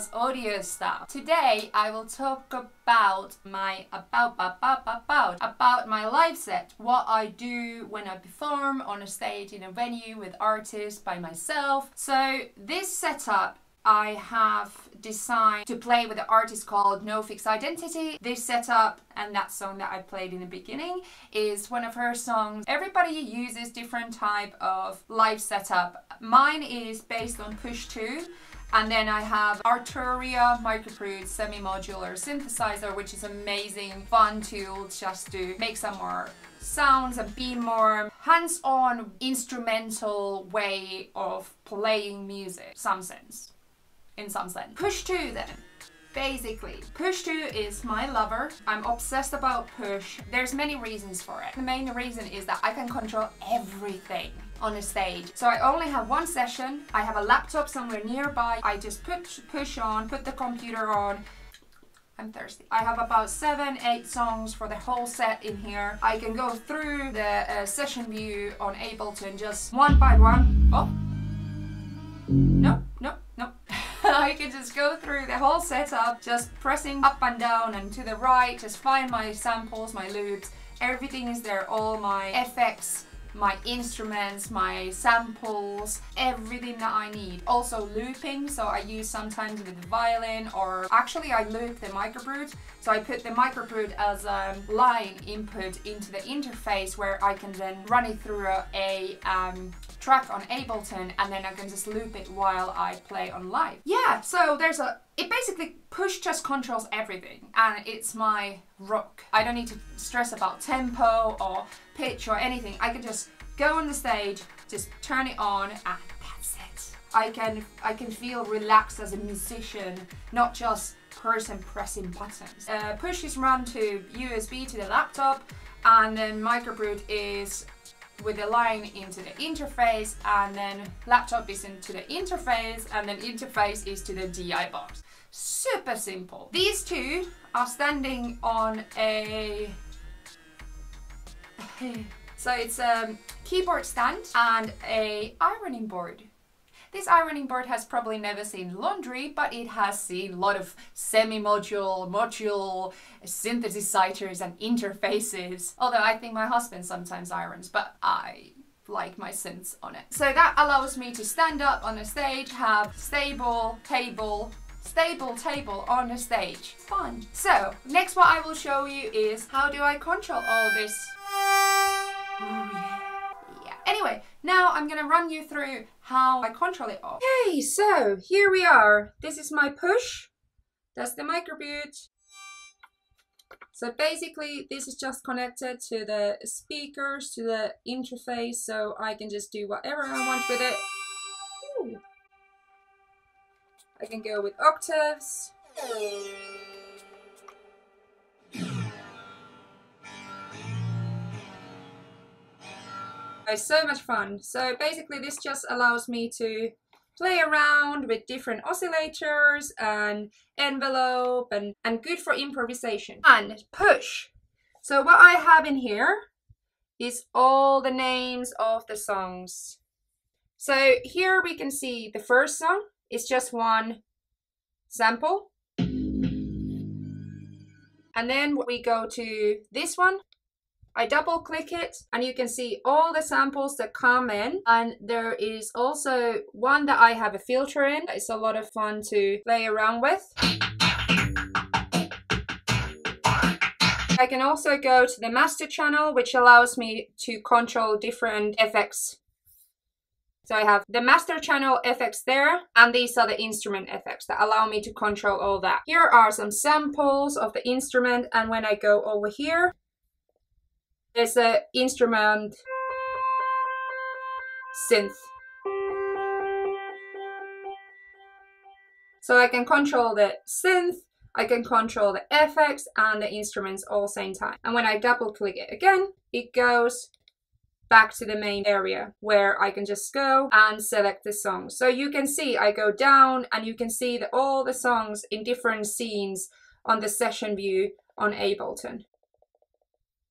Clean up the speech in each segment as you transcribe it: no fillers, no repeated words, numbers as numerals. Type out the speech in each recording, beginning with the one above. Does Audio Stuff. Today I will talk about my my live set, what I do when I perform on a stage in a venue with artists by myself. So this setup I have designed to play with an artist called No Fixed Identity. This setup and that song that I played in the beginning is one of her songs. Everybody uses different type of live setup. Mine is based on Push 2. And then I have Arturia MicroFreak semi-modular synthesizer, which is amazing, fun tool just to make some more sounds and be more hands-on instrumental way of playing music, in some sense. Push 2 then. Basically, Push 2 is my lover. I'm obsessed about Push. There's many reasons for it. The main reason is that I can control everything on a stage. So I only have one session. I have a laptop somewhere nearby. I just push on, put the computer on. I'm thirsty. I have about 7-8 songs for the whole set in here. I can go through the session view on Ableton just one by one. Oh, no. I can just go through the whole setup, just pressing up and down and to the right, just find my samples, my loops, everything is there, all my effects, my instruments, my samples, everything that I need. Also looping, so I use sometimes with the violin, or actually I loop the microbrute. So I put the microbrute as a line input into the interface where I can then run it through a track on Ableton, and then I can just loop it while I play on live. Yeah, so there's it basically, Push just controls everything and it's my rock. I don't need to stress about tempo or pitch or anything. I can just go on the stage, just turn it on, and that's it. I can feel relaxed as a musician, not just person pressing buttons. Push is run to USB to the laptop, and then microbrute is with a line into the interface, and then laptop is into the interface, and then interface is to the DI box. Super simple. These two are standing on a so it's a keyboard stand and a ironing board. This ironing board has probably never seen laundry, but it has seen a lot of module, synthesizers and interfaces. Although I think my husband sometimes irons, but I like my synths on it. So that allows me to stand up on a stage, have stable table on the stage. Fun. So next what I will show you is how do I control all this. Anyway, now I'm gonna run you through how I control it all. Okay, so here we are. This is my Push. That's the microbrute. So basically, this is just connected to the speakers, to the interface, so I can just do whatever I want with it. Ooh. I can go with octaves. So much fun. So basically this just allows me to play around with different oscillators and envelope and good for improvisation. And Push. So what I have in here is all the names of the songs. So here we can see the first song is just one sample. And then we go to this one. I double click it and you can see all the samples that come in, and there is also one that I have a filter in. It's a lot of fun to play around with. I can also go to the master channel, which allows me to control different effects. So I have the master channel effects there, and these are the instrument effects that allow me to control all that. Here are some samples of the instrument, and when I go over here, there's an instrument synth. So I can control the synth, I can control the effects and the instruments all same time. And when I double click it again, it goes back to the main area where I can just go and select the song. So you can see I go down and you can see that all the songs in different scenes on the session view on Ableton.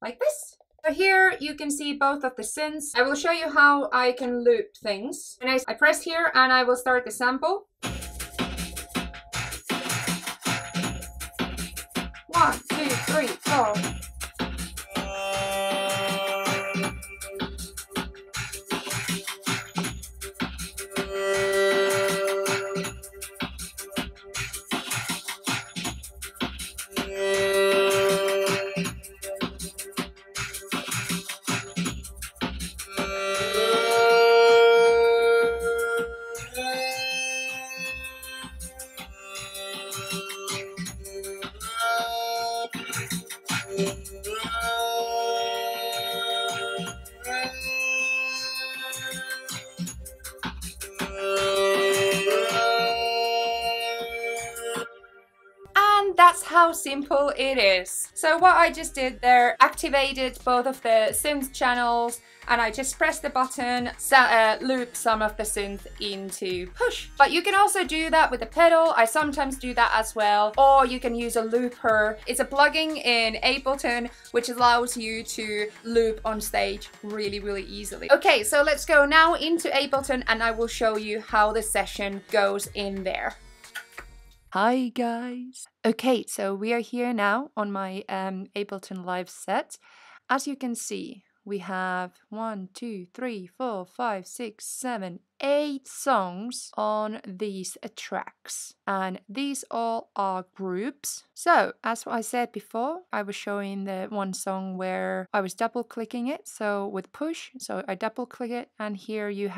Like this. So here you can see both of the synths. I will show you how I can loop things. And I press here and I will start the sample. 1, 2, 3, 4. That's how simple it is. So what I just did there, activated both of the synth channels, and I just pressed the button, loop some of the synth into Push. But you can also do that with a pedal. I sometimes do that as well. Or you can use a looper. It's a plugin in Ableton, which allows you to loop on stage really, really easily. Okay, so let's go now into Ableton and I will show you how the session goes in there. Hi guys! Okay, so we are here now on my Ableton Live set. As you can see, we have 1, 2, 3, 4, 5, 6, 7, 8 songs on these tracks. And these all are groups. So, as I said before, I was showing the one song where I was double clicking it. So with Push, so I double click it and here you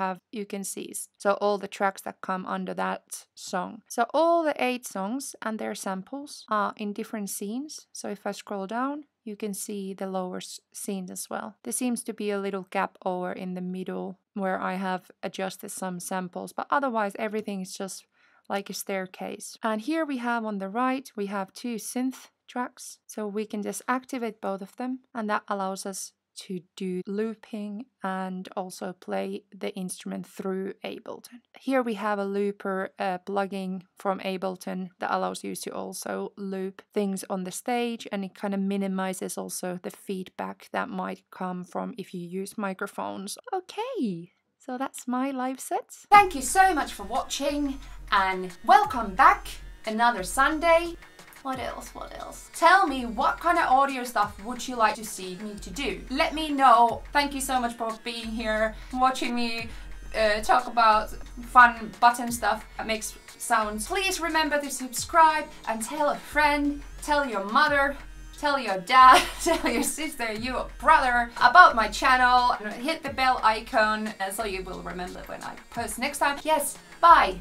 can see, so all the tracks that come under that song. So all the 8 songs and their samples are in different scenes. So if I scroll down, you can see the lower scenes as well. There seems to be a little gap over in the middle where I have adjusted some samples, but otherwise everything is just like a staircase. And here we have on the right, we have 2 synth tracks, so we can just activate both of them, and that allows us to do looping and also play the instrument through Ableton. Here we have a looper plugin from Ableton that allows you to also loop things on the stage, and it kind of minimizes also the feedback that might come from if you use microphones. Okay, so that's my live set. Thank you so much for watching and welcome back another Sunday. What else? Tell me what kind of audio stuff would you like to see me to do? Let me know. Thank you so much for being here, watching me talk about fun button stuff that makes sounds. Please remember to subscribe and tell a friend, tell your mother, tell your dad, tell your sister, your brother about my channel. Hit the bell icon so you will remember when I post next time. Yes, bye!